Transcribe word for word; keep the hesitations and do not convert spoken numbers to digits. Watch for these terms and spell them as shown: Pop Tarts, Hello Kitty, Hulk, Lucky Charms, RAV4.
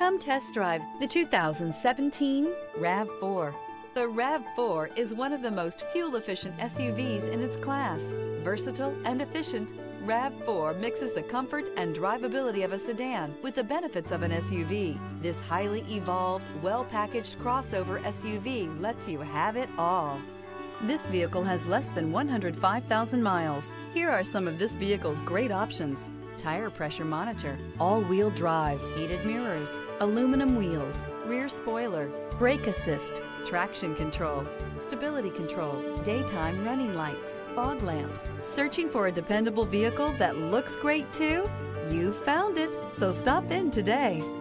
Come test drive the two thousand seventeen RAV four. The RAV four is one of the most fuel-efficient S U Vs in its class. Versatile and efficient, RAV four mixes the comfort and drivability of a sedan with the benefits of an S U V. This highly evolved, well-packaged crossover S U V lets you have it all. This vehicle has less than one hundred five thousand miles. Here are some of this vehicle's great options: tire pressure monitor, all-wheel drive, heated mirrors, aluminum wheels, rear spoiler, brake assist, traction control, stability control, daytime running lights, fog lamps. Searching for a dependable vehicle that looks great too? You found it, so stop in today.